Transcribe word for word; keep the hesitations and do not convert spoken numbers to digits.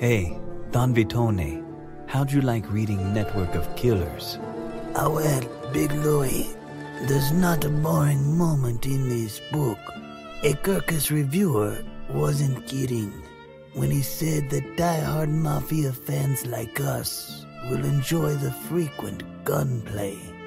Hey, Don Vitone, how'd you like reading Network of Killers? Ah well, Big Louie, there's not a boring moment in this book. A Kirkus reviewer wasn't kidding when he said that die-hard mafia fans like us will enjoy the frequent gunplay.